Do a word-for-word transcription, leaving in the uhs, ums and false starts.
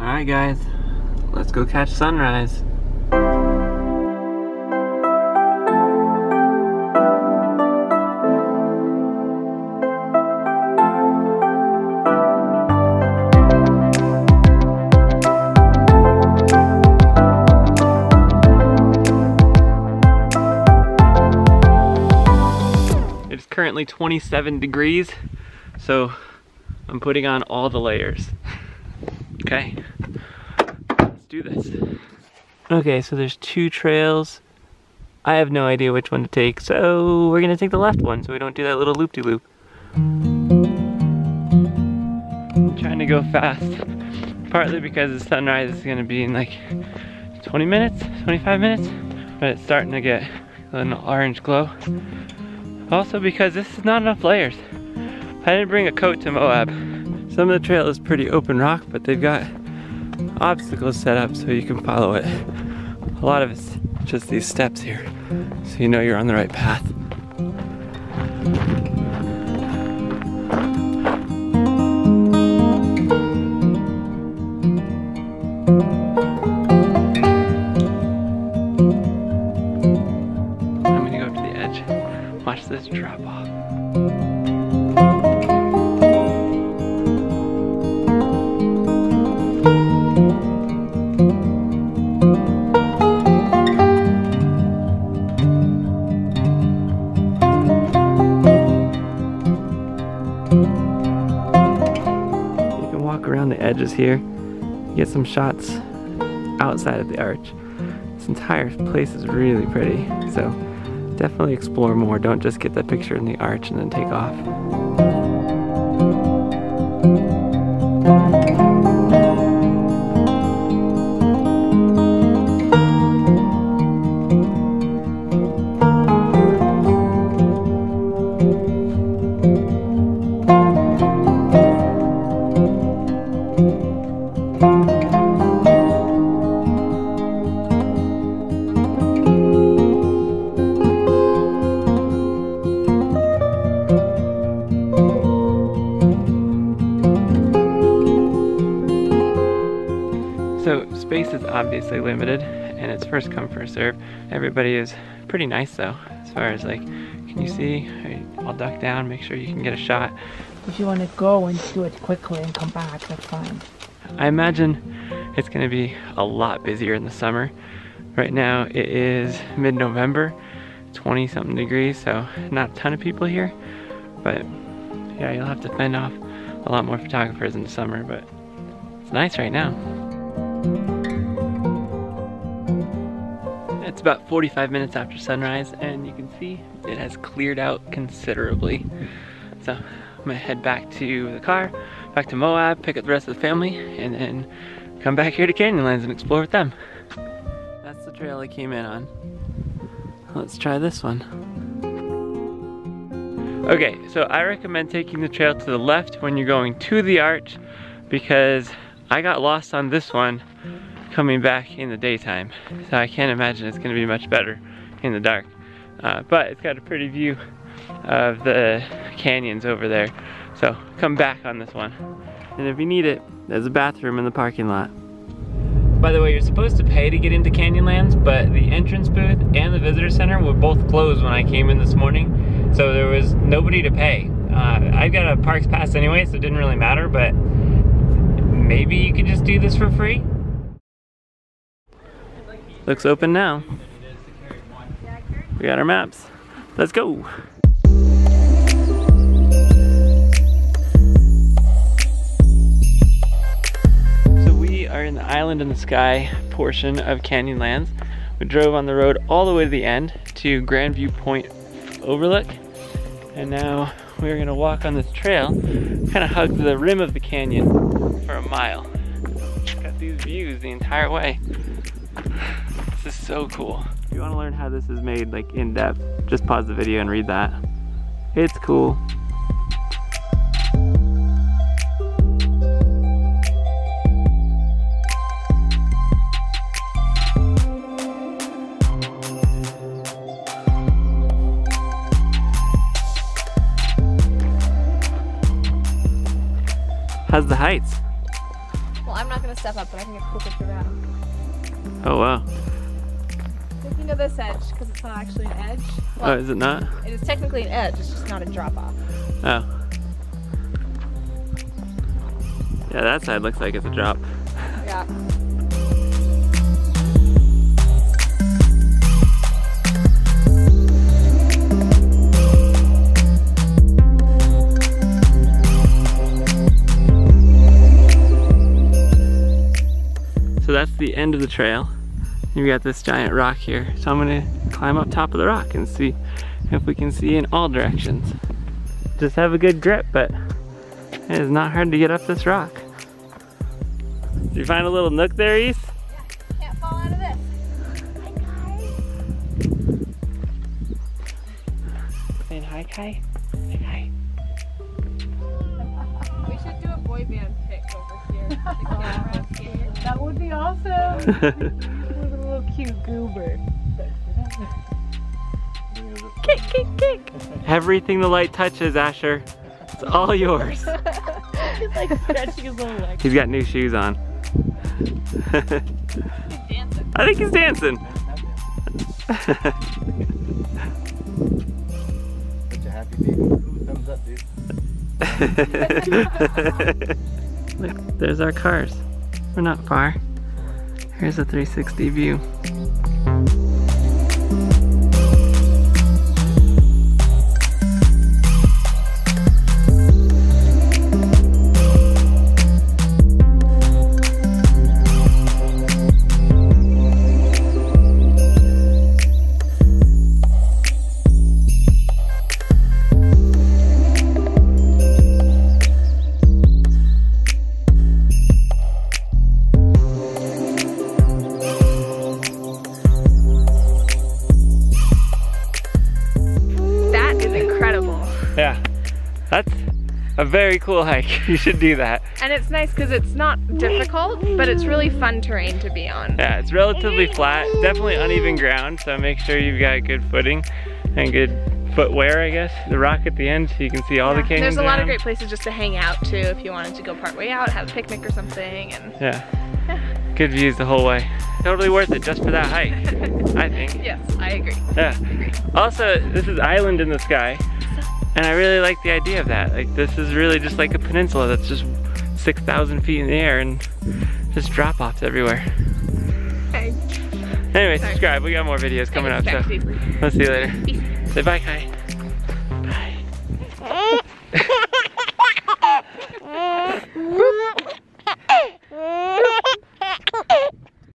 Alright guys, let's go catch sunrise. It's currently twenty-seven degrees, so I'm putting on all the layers. Okay, let's do this. Okay, so there's two trails. I have no idea which one to take, so we're gonna take the left one so we don't do that little loop-de-loop. I'm trying to go fast, partly because the sunrise is gonna be in like twenty minutes, twenty-five minutes, but it's starting to get an orange glow. Also because this is not enough layers. I didn't bring a coat to Moab. Some of the trail is pretty open rock, but they've got obstacles set up so you can follow it. A lot of it's just these steps here, so you know you're on the right path. I'm gonna go up to the edge, watch this drop off. Here, get some shots outside of the arch. This entire place is really pretty, so definitely explore more. Don't just get that picture in the arch and then take off. So space is obviously limited and it's first come, first serve. Everybody is pretty nice though, as far as like, can you see? I'll duck down, make sure you can get a shot. If you want to go and do it quickly and come back, that's fine. I imagine it's gonna be a lot busier in the summer. Right now it is mid-November, twenty something degrees, so not a ton of people here, but yeah, you'll have to fend off a lot more photographers in the summer, but it's nice right now. It's about forty-five minutes after sunrise and you can see it has cleared out considerably. So I'm gonna head back to the car, back to Moab, pick up the rest of the family, and then come back here to Canyonlands and explore with them. That's the trail I came in on. Let's try this one. Okay, so I recommend taking the trail to the left when you're going to the arch, because I got lost on this one coming back in the daytime, so I can't imagine it's going to be much better in the dark. Uh, but it's got a pretty view of the canyons over there, so come back on this one. And if you need it, there's a bathroom in the parking lot. By the way, you're supposed to pay to get into Canyonlands, but the entrance booth and the visitor center were both closed when I came in this morning, so there was nobody to pay. Uh, I got a parks pass anyway, so it didn't really matter, but maybe you could just do this for free. Looks open now. We got our maps. Let's go. So we are in the Island in the Sky portion of Canyonlands. We drove on the road all the way to the end to Grand View Point Overlook. And now we're gonna walk on this trail, kind of hug the rim of the canyon for a mile. Got these views the entire way. This is so cool. If you want to learn how this is made, like in depth, just pause the video and read that. It's cool. How's the heights? Well, I'm not not going to step up, but I can get a cool picture of that. Oh, wow. Looking to this edge, because it's not actually an edge. Well, oh, is it not? It is technically an edge, it's just not a drop-off. Oh. Yeah, that side looks like it's a drop. Yeah. So that's the end of the trail. You've got this giant rock here. So I'm gonna climb up top of the rock and see if we can see in all directions. Just have a good grip, but it is not hard to get up this rock. Did you find a little nook there, East? Yeah, can't fall out of this. Hi, Kai. Saying hi, Kai? Hi, Kai. We should do a boy band pic over here. That would be awesome. Cute goober. Kick, kick, kick! Everything the light touches, Asher. It's all yours. He's like stretching his little leg. He's got new shoes on. He's dancing. I think he's dancing. Such a happy baby. Thumbs up, dude. Look, there's our cars. We're not far. Here's a three sixty view. A very cool hike. You should do that. And it's nice because it's not difficult, but it's really fun terrain to be on. Yeah, it's relatively flat, definitely uneven ground, so make sure you've got good footing and good footwear, I guess. The rock at the end, so you can see all yeah. the canyons. There's a lot around. Of great places just to hang out too, if you wanted to go partway out, have a picnic or something. And yeah. yeah, good views the whole way. Totally worth it just for that hike, I think. Yes, I agree. Yeah. I agree. Also, this is Island in the Sky. And I really like the idea of that. Like, this is really just like a peninsula that's just six thousand feet in the air and just drop-offs everywhere. Okay. Anyway, Sorry. subscribe. We got more videos coming up, so I'll see you later. Peace. Say bye, Kai.